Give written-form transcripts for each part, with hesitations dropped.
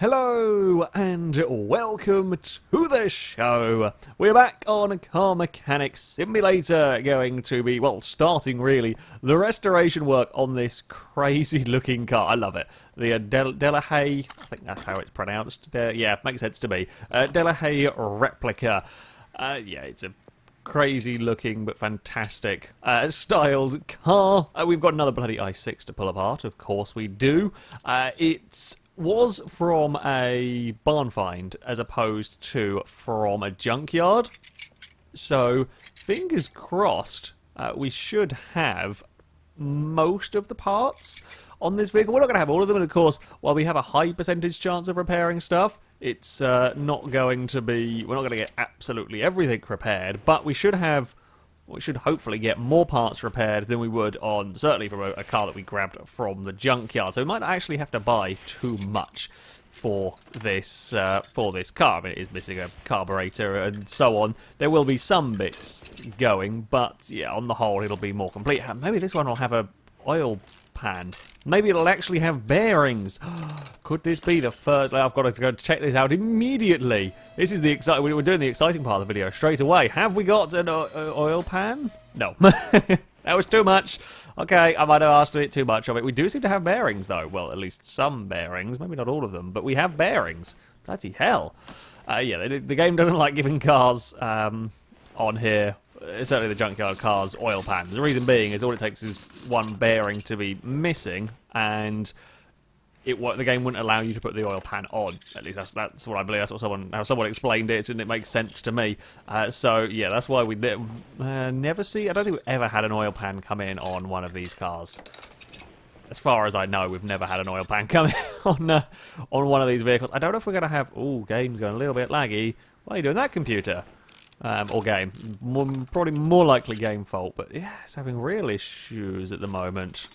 Hello and welcome to the show. We're back on Car Mechanic Simulator, going to be, well, starting really the restoration work on this crazy looking car. I love it. The Delahaye, I think that's how it's pronounced. Yeah, makes sense to me. Delahaye replica. Yeah, it's a crazy looking but fantastic styled car. We've got another bloody i6 to pull apart, of course we do. It was from a barn find as opposed to from a junkyard, so fingers crossed we should have most of the parts on this vehicle. We're not going to have all of them, and of course, while we have a high percentage chance of repairing stuff, it's not going to be, we're not going to get absolutely everything repaired, but we should have, we should hopefully get more parts repaired than we would on, certainly from a car that we grabbed from the junkyard. So we might actually have to buy too much for this car. I mean, it is missing a carburetor and so on. There will be some bits going, but yeah, on the whole, it'll be more complete. Maybe this one will have a oil pan. Maybe it'll actually have bearings. Could this be the first? I've got to go check this out immediately. This is the exciting. We're doing the exciting part of the video straight away. Have we got an oil pan? No, that was too much. Okay, I might have asked a bit too much of it. We do seem to have bearings though. Well, at least some bearings. Maybe not all of them, but we have bearings. Bloody hell! Yeah, the game doesn't like giving cars on here. Certainly the junkyard cars, oil pans. The reason being is all it takes is one bearing to be missing, and the game wouldn't allow you to put the oil pan on. At least that's what I believe. That's what someone explained it, and it makes sense to me. So yeah, that's why we never see. I don't think we've ever had an oil pan come in on one of these cars. As far as I know, we've never had an oil pan come in on one of these vehicles. I don't know if we're going to have. Ooh, game's going a little bit laggy. Why are you doing that, computer? Or game. Probably more likely game fault, but yeah, it's having real issues at the moment.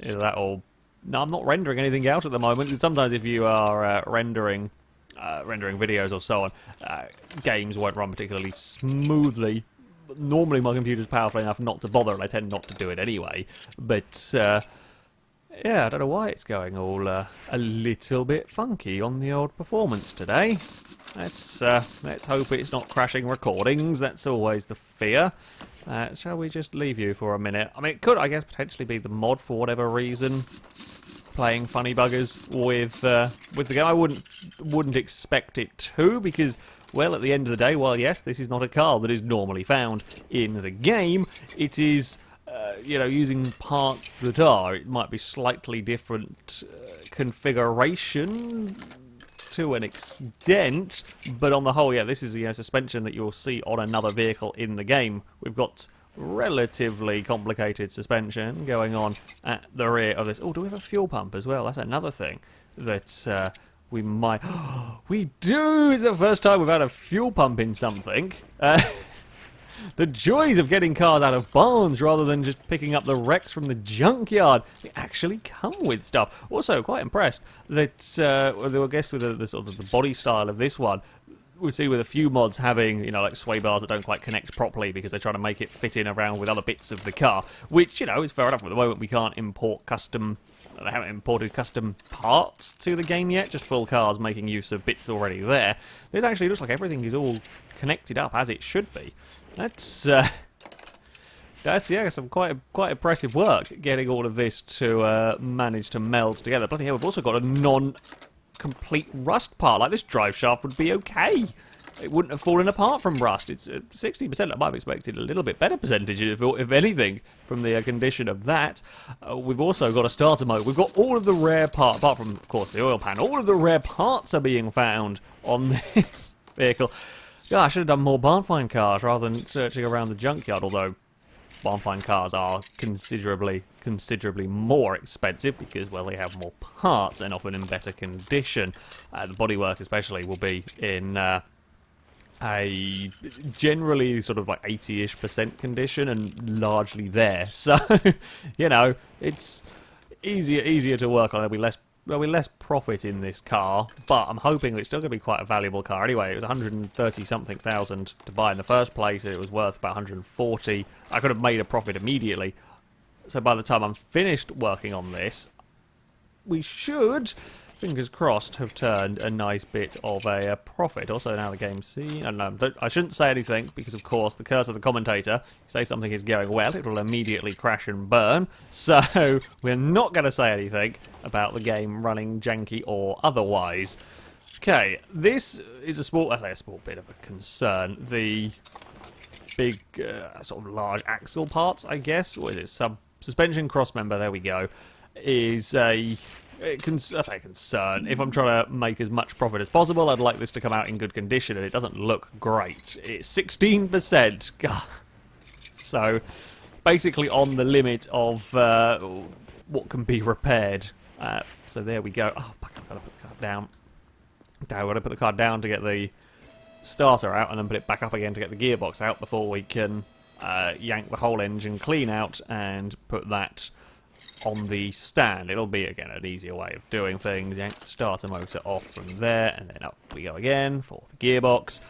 Is that all? No, I'm not rendering anything out at the moment. Sometimes if you are rendering videos or so on, games won't run particularly smoothly. Normally my computer's powerful enough not to bother, and I tend not to do it anyway. But yeah, I don't know why it's going all a little bit funky on the old performance today. Let's hope it's not crashing recordings. That's always the fear. Shall we just leave you for a minute? I mean, it could, I guess, potentially be the mod for whatever reason playing funny buggers with the game. I wouldn't expect it to, because, well, at the end of the day, while yes, this is not a car that is normally found in the game, it is, you know, using parts that are. It might be slightly different configuration to an extent, but on the whole, yeah, this is, you know, suspension that you'll see on another vehicle in the game. We've got relatively complicated suspension going on at the rear of this. Oh, do we have a fuel pump as well? That's another thing that we might... we do! It's the first time we've had a fuel pump in something. The joys of getting cars out of barns rather than just picking up the wrecks from the junkyard. They actually come with stuff. Also, quite impressed that, I guess, with the sort of the body style of this one, we see with a few mods having, you know, like sway bars that don't quite connect properly because they're trying to make it fit in around with other bits of the car, which, you know, is fair enough. At the moment, we can't import custom... They haven't imported custom parts to the game yet, just full cars making use of bits already there. This actually looks like everything is all connected up as it should be. That's yeah, some quite impressive work getting all of this to manage to meld together. Bloody hell, we've also got a non-complete rust part. Like, this drive shaft would be okay. It wouldn't have fallen apart from rust. It's 60%. I might have expected a little bit better percentage, if anything, from the condition of that. We've also got a starter mode. We've got all of the rare parts, apart from, of course, the oil pan. All of the rare parts are being found on this vehicle. God, I should have done more barn find cars rather than searching around the junkyard, although barn find cars are considerably more expensive because, well, they have more parts and often in better condition. The bodywork especially will be in... a generally sort of like 80-ish% condition and largely there, so you know, it's easier to work on. There'll be less profit in this car, but I'm hoping it's still going to be quite a valuable car anyway. It was 130-something thousand to buy in the first place, and it was worth about 140. I could have made a profit immediately, so by the time I'm finished working on this, we should fingers crossed, have turned a nice bit of a profit. Also, now the game's seen. I shouldn't say anything because, of course, the curse of the commentator. You say something is going well, it will immediately crash and burn. So we're not going to say anything about the game running janky or otherwise. Okay, this is a small, I say a small bit of a concern. The big, sort of large axle parts, I guess, or is it suspension crossmember? There we go. Is a concern. If I'm trying to make as much profit as possible, I'd like this to come out in good condition, and it doesn't look great. It's 16%. God. So, basically on the limit of what can be repaired. So there we go. Oh, I've got to put the card down. I've got to put the card down to get the starter out, and then put it back up again to get the gearbox out before we can yank the whole engine clean out and put that on the stand. It'll be, again, an easier way of doing things. Yank the starter motor off from there, and then up we go again for the gearbox.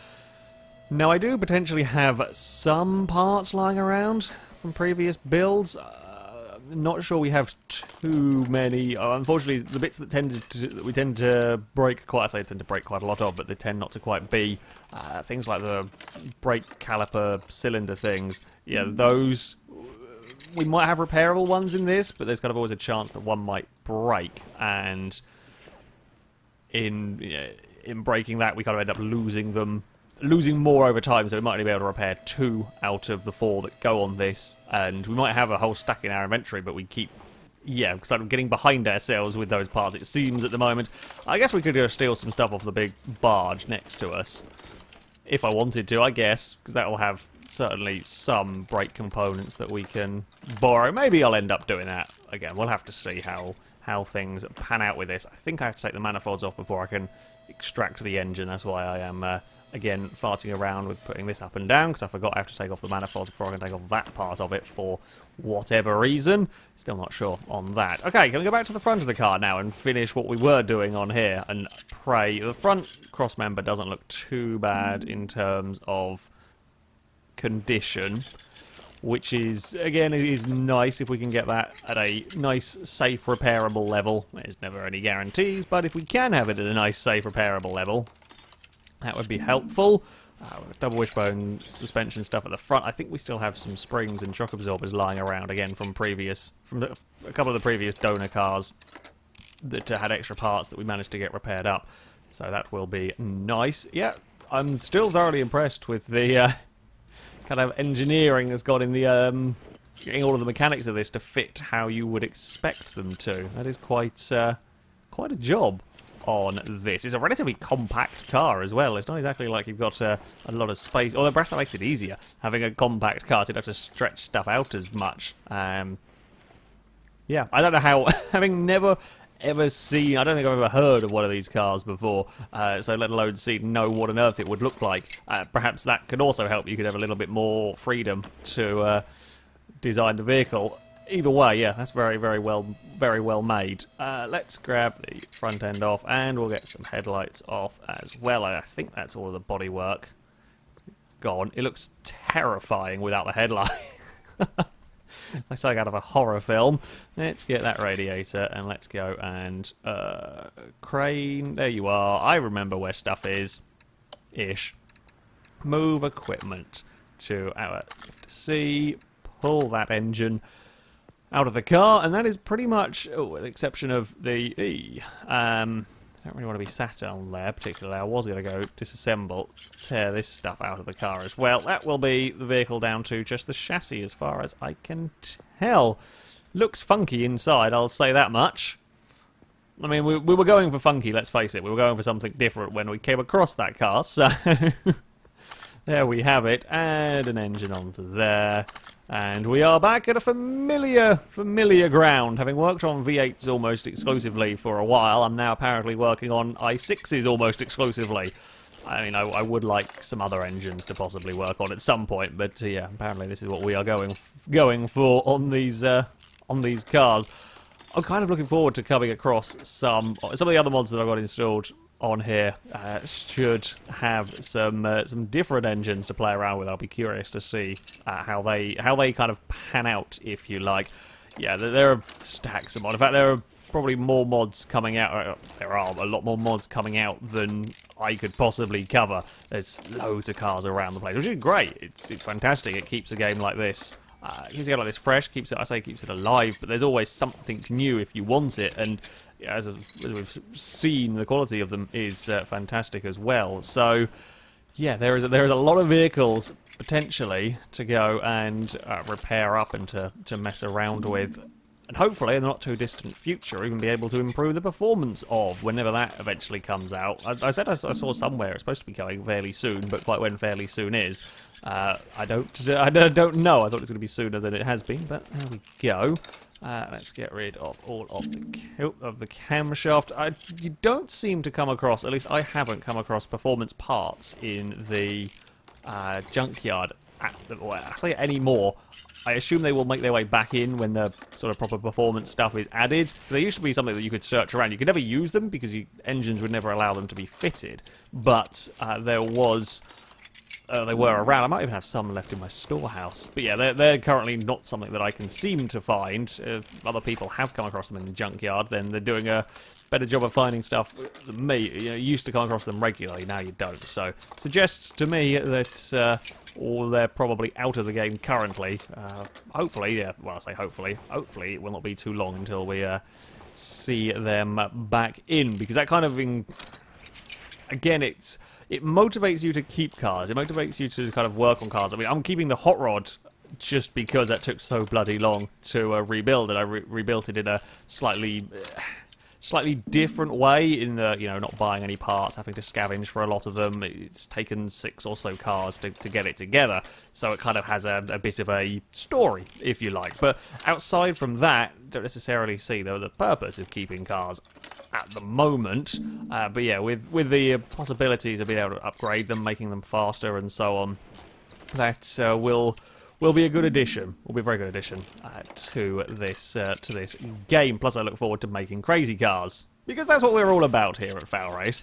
Now, I do potentially have some parts lying around from previous builds. Not sure we have too many. Unfortunately, the bits that tend to break quite a lot of, but they tend not to quite be things like the brake caliper cylinder things. Yeah, those. We might have repairable ones in this, but there's kind of always a chance that one might break, and in breaking that, we kind of end up losing more over time, so we might only be able to repair 2 out of the 4 that go on this, and we might have a whole stack in our inventory, but we keep, yeah, sort of getting behind ourselves with those parts, it seems at the moment. I guess we could go steal some stuff off the big barge next to us, if I wanted to, I guess, because that will have certainly some brake components that we can borrow. Maybe I'll end up doing that. Again, we'll have to see how things pan out with this. I think I have to take the manifolds off before I can extract the engine. That's why I am, again, farting around with putting this up and down, because I forgot I have to take off the manifolds before I can take off that part of it for whatever reason. Still not sure on that. Okay, can we go back to the front of the car now and finish what we were doing on here? And pray the front crossmember doesn't look too bad in terms of condition, which is, again, it is nice if we can get that at a nice, safe, repairable level. There's never any guarantees, but if we can have it at a nice, safe, repairable level, that would be helpful. Double wishbone suspension stuff at the front. I think we still have some springs and shock absorbers lying around, again, from a couple of the previous donor cars that had extra parts that we managed to get repaired up, so that will be nice. Yeah, I'm still thoroughly impressed with the kind of engineering that's got in the getting all of the mechanics of this to fit how you would expect them to. That is quite a job on this. It's a relatively compact car as well. It's not exactly like you've got a lot of space. Although perhaps that makes it easier having a compact car, so you don't have to stretch stuff out as much. Yeah, I don't know how, having never ever seen, I don't think I've ever heard of one of these cars before, so let alone know what on earth it would look like. Perhaps that could also help. You could have a little bit more freedom to design the vehicle. Either way, yeah, that's very well made. Let's grab the front end off, and we'll get some headlights off as well. I think that's all of the bodywork gone. It looks terrifying without the headlight. I say out of a horror film. Let's get that radiator, and let's go and crane. There you are. I remember where stuff is. Ish. Move equipment to our F2C. Pull that engine out of the car, and that is pretty much, with the exception of the E. I don't really want to be sat on there, particularly. I was going to go disassemble, tear this stuff out of the car as well. That will be the vehicle down to just the chassis, as far as I can tell. Looks funky inside, I'll say that much. I mean, we were going for funky, let's face it. We were going for something different when we came across that car, so there we have it. Add an engine onto there. And we are back at a familiar ground. Having worked on V8s almost exclusively for a while, I'm now apparently working on i6s almost exclusively. I mean, I would like some other engines to possibly work on at some point, but yeah, apparently this is what we are going for on these cars. I'm kind of looking forward to coming across some of the other mods that I've got installed on here. Should have some different engines to play around with. I'll be curious to see how they kind of pan out, if you like. Yeah, there are stacks of mods. In fact, there are probably more mods coming out. There are a lot more mods coming out than I could possibly cover. There's loads of cars around the place, which is great. It's fantastic. It keeps a game like this. Keeps a game like this fresh. Keeps it alive. But there's always something new if you want it. And as we've seen, the quality of them is fantastic as well. So yeah, there is a lot of vehicles potentially to go and repair up and to mess around with. And hopefully in the not too distant future, even be able to improve the performance of whenever that eventually comes out. I saw somewhere it's supposed to be coming fairly soon, but quite when fairly soon is, I don't know. I thought it was going to be sooner than it has been, but there we go. Let's get rid of all of the camshaft. You don't seem to come across, at least I haven't come across, performance parts in the junkyard. I say any more. I assume they will make their way back in when the sort of proper performance stuff is added. They used to be something that you could search around. You could never use them because engines would never allow them to be fitted. But they were around. I might even have some left in my storehouse. But yeah, they're currently not something that I can seem to find. If other people have come across them in the junkyard, then they're doing a better job of finding stuff than me. You know, you used to come across them regularly, now you don't. So suggests to me that or they're probably out of the game currently. Hopefully, yeah, well, I say hopefully it will not be too long until we see them back in, because that kind of thing, again, it motivates you to keep cars. It motivates you to kind of work on cars. I mean, I'm keeping the hot rod just because that took so bloody long to rebuild, and I rebuilt it in a slightly different way, in the, you know, not buying any parts, having to scavenge for a lot of them. It's taken 6 or so cars to get it together, so it kind of has a bit of a story, if you like. But outside from that, don't necessarily see, though, the purpose of keeping cars at the moment. But yeah, with the possibilities of being able to upgrade them, making them faster and so on, that will be a good addition. Will be a very good addition to this game. Plus, I look forward to making crazy cars, because that's what we're all about here at Fowl Race.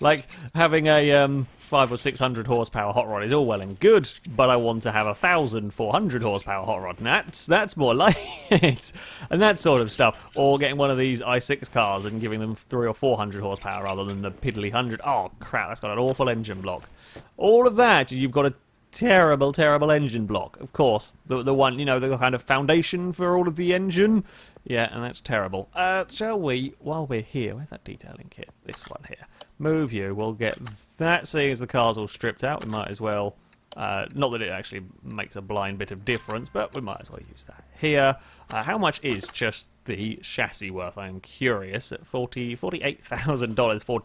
Like, having a 500 or 600 horsepower hot rod is all well and good, but I want to have a 1,400 horsepower hot rod, and that's more like it, and that sort of stuff. Or getting one of these i6 cars and giving them 300 or 400 horsepower rather than the piddly 100. Oh crap, that's got an awful engine block. All of that, you've got a terrible, terrible engine block. Of course, the one, you know, the kind of foundation for all of the engine. Yeah, and that's terrible. Shall we, while we're here, where's that detailing kit? This one here. Move you. We'll get that. Seeing as the car's all stripped out, we might as well. Not that it actually makes a blind bit of difference, but we might as well use that here. How much is just the chassis worth? I'm curious. At $48,000 for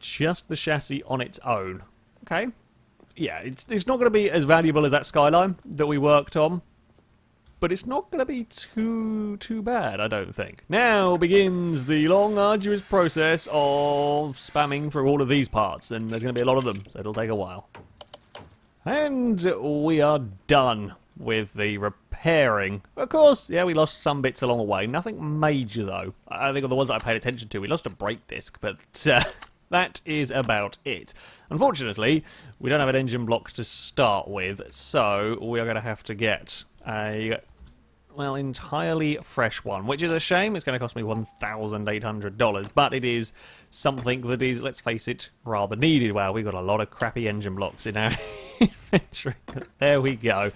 just the chassis on its own. Okay. Yeah, it's not going to be as valuable as that Skyline that we worked on, but it's not going to be too bad, I don't think. Now begins the long, arduous process of spamming through all of these parts, and there's going to be a lot of them, so it'll take a while. And we are done with the repairing. Of course, yeah, we lost some bits along the way. Nothing major, though. I think of the ones that I paid attention to, we lost a brake disc, but... that is about it. Unfortunately, we don't have an engine block to start with, so we are going to have to get a, well, entirely fresh one, which is a shame. It's going to cost me $1,800, but it is something that is, let's face it, rather needed. Wow, we've got a lot of crappy engine blocks in our inventory. There we go.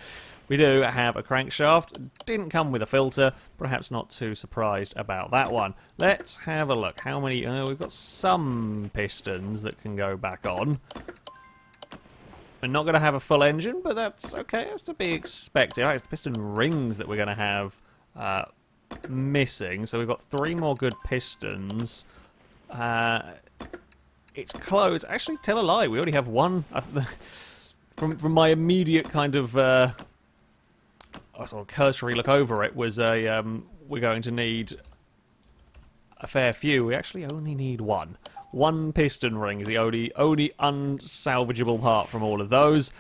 We do have a crankshaft. Didn't come with a filter. Perhaps not too surprised about that one. Let's have a look. How many... we've got some pistons that can go back on. We're not going to have a full engine, but that's okay. That's to be expected. All right, it's the piston rings that we're going to have missing. So we've got 3 more good pistons. It's close. Actually, tell a lie. We already have one. From my immediate kind of... sort of cursory look over it was a we're going to need a fair few. We actually only need one. One piston ring is the only unsalvageable part from all of those,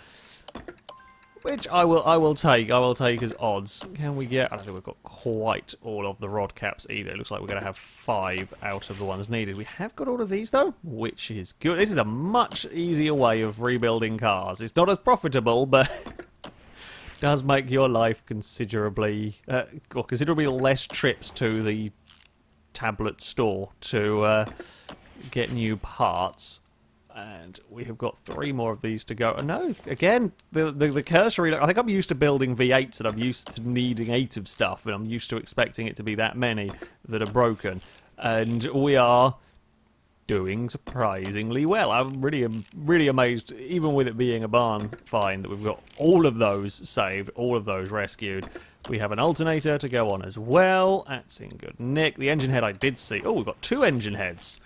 which I will take. I will take as odds. Can we get? I don't think we've got quite all of the rod caps either. It looks like we're going to have 5 out of the ones needed. We have got all of these though, which is good. This is a much easier way of rebuilding cars. It's not as profitable, but. does make your life considerably less trips to the tablet store to get new parts. And we have got 3 more of these to go. And no, again, the cursory look. I think I'm used to building V8s and I'm used to needing 8 of stuff, and I'm used to expecting it to be that many that are broken. And we are doing surprisingly well. I'm really amazed, even with it being a barn find, that we've got all of those saved, all of those rescued. We have an alternator to go on as well. That's in good nick. The engine head I did see. Oh, we've got 2 engine heads.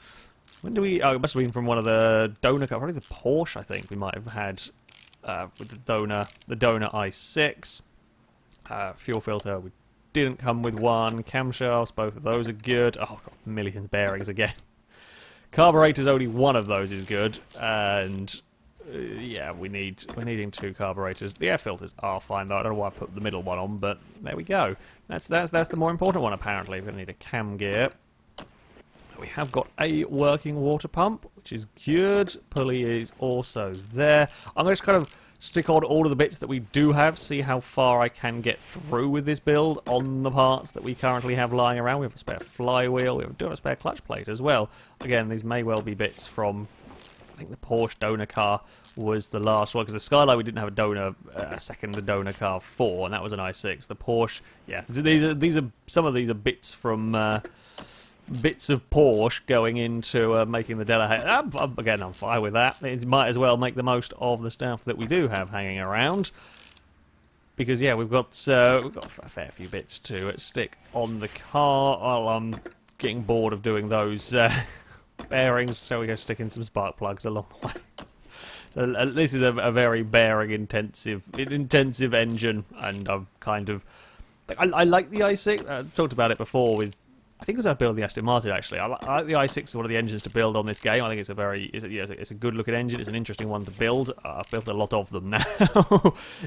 When do we... Oh, it must have been from one of the donor... Probably the Porsche, I think, we might have had with the donor i6. Fuel filter, we didn't come with one. Camshafts, both of those are good. Oh, God, millions of bearings again. Carburetors, only one of those is good. And, yeah, we're needing 2 carburetors. The air filters are fine, though. I don't know why I put the middle one on, but there we go. That's the more important one, apparently. We're going to need a cam gear. We have got a working water pump, which is good. Pulley is also there. I'm going to just kind of stick on all of the bits that we do have, see how far I can get through with this build on the parts that we currently have lying around. We have a spare flywheel. We do have a spare clutch plate as well. Again, these may well be bits from, I think, the Porsche donor car was the last one, because the Skyline we didn't have a second donor car for, and that was an i6. The Porsche, yeah, these are some of these are bits from... bits of Porsche going into making the Delahaye. Again, I'm fine with that. It might as well make the most of the stuff that we do have hanging around, because yeah, we've got a fair few bits to stick on the car. I'm getting bored of doing those bearings, so we go stick in some spark plugs along the way. So this is a very bearing intensive engine, and I'm kind of... I like the i6. I talked about it before with... I think it was our build of the Aston Martin, actually. I like the i6 as one of the engines to build on this game. I think it's a good-looking engine. It's an interesting one to build. I've built a lot of them now.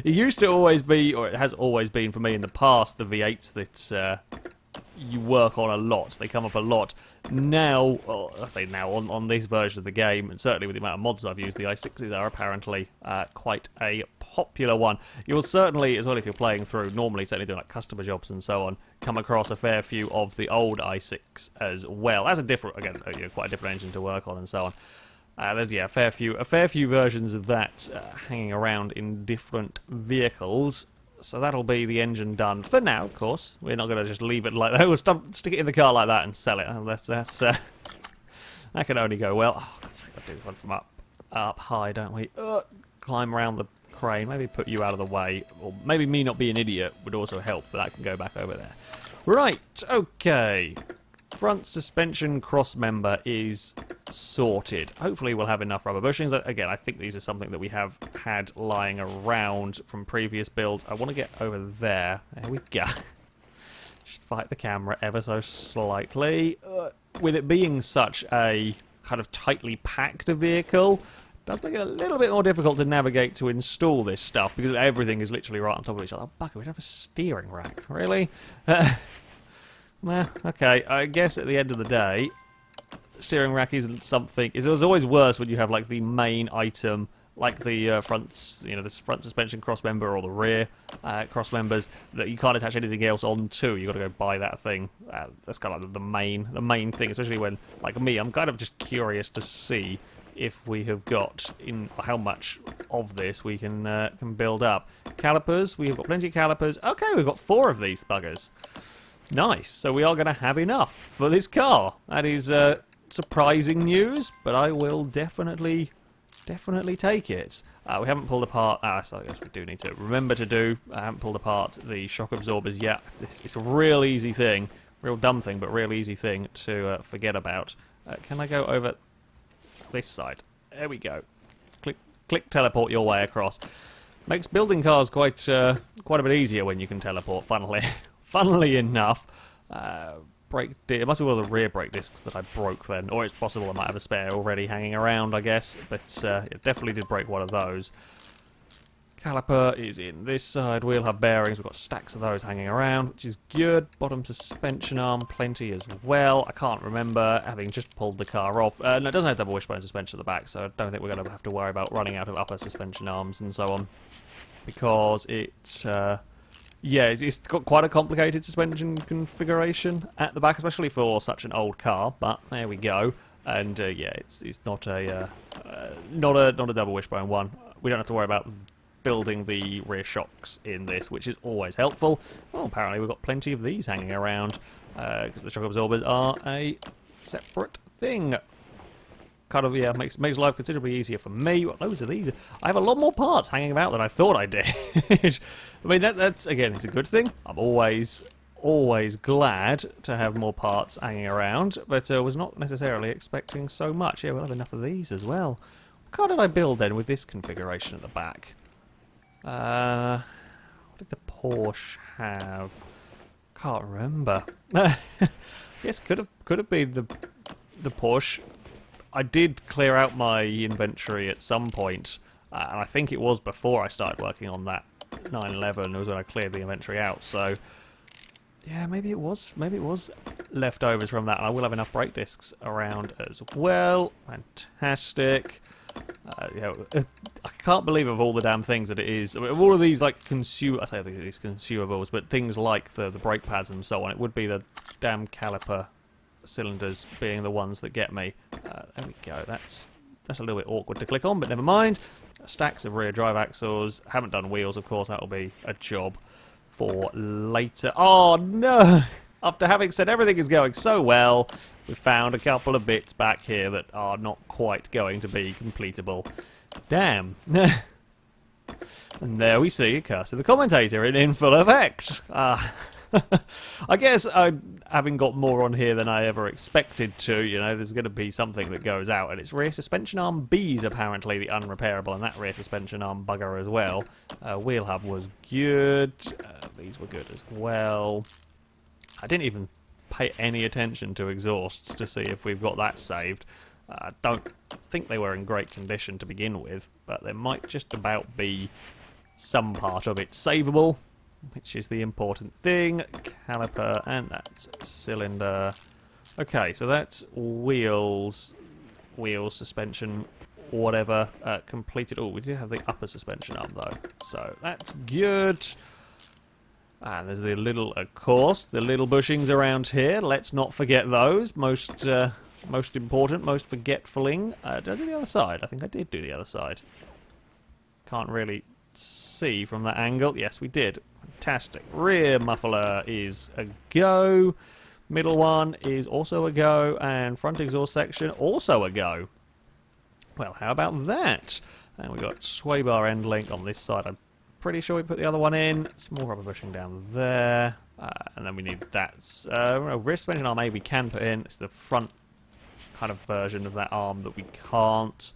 It used to always be, or it has always been for me in the past, the V8s that you work on a lot. They come up a lot. Now, well, I say now, on this version of the game, and certainly with the amount of mods I've used, the i6s are apparently quite a popular one. You'll certainly, as well, if you're playing through normally, certainly doing like customer jobs and so on, come across a fair few of the old i6 as well. That's a different, again, you know, quite a different engine to work on and so on. There's, yeah, a fair few versions of that hanging around in different vehicles. So that'll be the engine done for now. Of course, we're not going to just leave it like that. We'll stick it in the car like that and sell it. That's that can only go well. Oh, let's do this one from up high, don't we? Climb around the crane, maybe put you out of the way, or maybe me not being an idiot would also help, but that can go back over there. Right, okay. Front suspension cross member is sorted. Hopefully we'll have enough rubber bushings. Again, I think these are something that we have had lying around from previous builds. I want to get over there. There we go. Just fight the camera ever so slightly. With it being such a kind of tightly packed vehicle, does make it a little bit more difficult to navigate to install this stuff, because everything is literally right on top of each other. Oh, bugger, we don't have a steering rack, really? Nah, okay, I guess at the end of the day, steering rack isn't something... It's always worse when you have, like, the main item, like the front suspension crossmember or the rear crossmembers, that you can't attach anything else onto. You've got to go buy that thing. That's kind of like the main thing, especially when, like me, I'm kind of just curious to see if we have got in how much of this we can build up. Calipers, we've got plenty of calipers. Okay, we've got 4 of these buggers. Nice. So we are going to have enough for this car. That is surprising news, but I will definitely take it. We haven't pulled apart. So I guess we do need to remember to do. I haven't pulled apart the shock absorbers yet. It's a real easy thing, real dumb thing, but real easy thing to forget about. Can I go over this side? There we go. Click teleport your way across. Makes building cars quite a bit easier when you can teleport, funnily enough. It must be one of the rear brake discs that I broke then, or it's possible I might have a spare already hanging around, I guess, but it definitely did break one of those. Caliper is in this side. Wheel hub bearings, we've got stacks of those hanging around, which is good. Bottom suspension arm, plenty as well. I can't remember, having just pulled the car off. No, it doesn't have double wishbone suspension at the back, so I don't think we're going to have to worry about running out of upper suspension arms and so on. because it's yeah, it's got quite a complicated suspension configuration at the back, especially for such an old car. But there we go. And yeah, it's not a not a double wishbone one. We don't have to worry about building the rear shocks in this, which is always helpful. Well, apparently we've got plenty of these hanging around because the shock absorbers are a separate thing. Kind of, yeah, makes life considerably easier for me. What loads of these? I have a lot more parts hanging about than I thought I did. I mean, that's again, it's a good thing. I'm always glad to have more parts hanging around, but was not necessarily expecting so much. Yeah, we'll have enough of these as well. What car did I build then with this configuration at the back? What did the Porsche have? Can't remember. Yes, could have been the Porsche. I did clear out my inventory at some point, and I think it was before I started working on that 911. Was when I cleared the inventory out. So yeah, maybe it was leftovers from that. And I will have enough brake discs around as well. Fantastic. Yeah, I can't believe of all the damn things that it is. I mean, of all of these, like, I say these consumables, but things like the brake pads and so on, it would be the damn caliper cylinders being the ones that get me. There we go. That's a little bit awkward to click on, but never mind. Stacks of rear drive axles. Haven't done wheels, of course. That'll be a job for later. Oh, no! After having said everything is going so well, we found a couple of bits back here that are not quite going to be completable. Damn. And there we see a curse of the commentator in full effect. I guess having got more on here than I ever expected to, you know, there's going to be something that goes out. And it's rear suspension arm B's, apparently, the unrepairable, and that rear suspension arm bugger as well. Wheel hub was good. These were good as well. I didn't even pay any attention to exhausts to see if we've got that saved. I don't think they were in great condition to begin with, but there might just about be some part of it savable, which is the important thing. Caliper and that's cylinder. Okay, so that's wheels, suspension, whatever, completed. Oh, we do have the upper suspension arm though, so that's good. And there's the little, of course, the little bushings around here. Let's not forget those. Most important, most forgetfuling. Did I do the other side? I think I did do the other side. Can't really see from that angle. Yes, we did. Fantastic. Rear muffler is a go. Middle one is also a go. And front exhaust section also a go. Well, how about that? And we've got sway bar end link on this side. I'm pretty sure we put the other one in. Small rubber bushing down there, and then we need that rear suspension arm A we can put in. It's the front kind of version of that arm that we can't.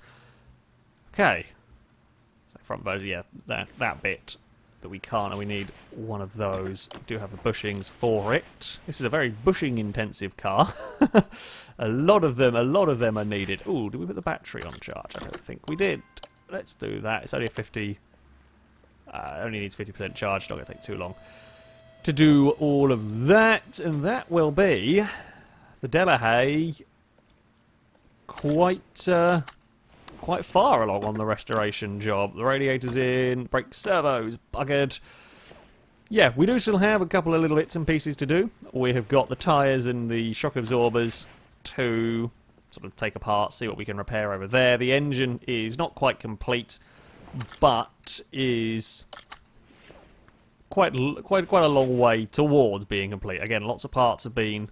Okay, so front version, yeah, that bit that we can't, and we need one of those. We do have the bushings for it. This is a very bushing intensive car. A lot of them are needed. Ooh, did we put the battery on charge? I don't think we did. Let's do that. It's only a 50. It only needs 50% charge, not going to take too long to do all of that. And that will be the Delahaye quite far along on the restoration job. The radiator's in, brake servos buggered. Yeah, we do still have a couple of little bits and pieces to do. We have got the tyres and the shock absorbers to sort of take apart, see what we can repair over there. The engine is not quite complete, but is quite a long way towards being complete. Again, lots of parts have been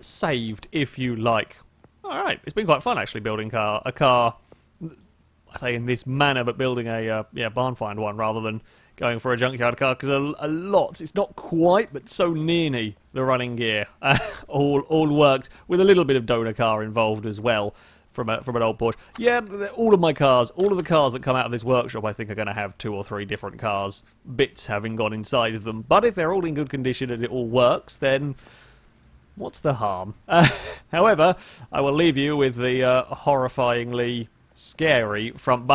saved, if you like. All right, it's been quite fun actually building a car. I say in this manner, but building a barn find one rather than going for a junkyard car, because a lot. It's not quite, but so nearly the running gear all worked, with a little bit of donor car involved as well. From an old Porsche. Yeah, all of my cars, all of the cars that come out of this workshop, I think are going to have 2 or 3 different cars, bits having gone inside of them. But if they're all in good condition and it all works, then what's the harm? However, I will leave you with the horrifyingly scary front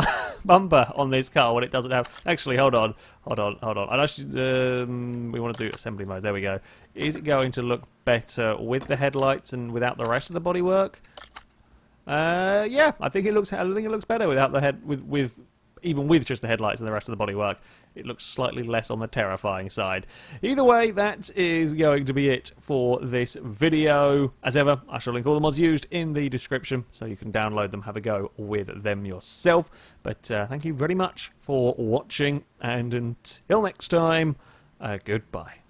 bumper on this car when it doesn't have... Actually, hold on. And actually, we want to do assembly mode. There we go. Is it going to look better with the headlights and without the rest of the bodywork? Yeah, I think it looks better without the head with even with just the headlights and the rest of the bodywork, it looks slightly less on the terrifying side. Either way, that is going to be it for this video. As ever, I shall link all the mods used in the description, so you can download them, have a go with them yourself. But thank you very much for watching, and until next time, goodbye.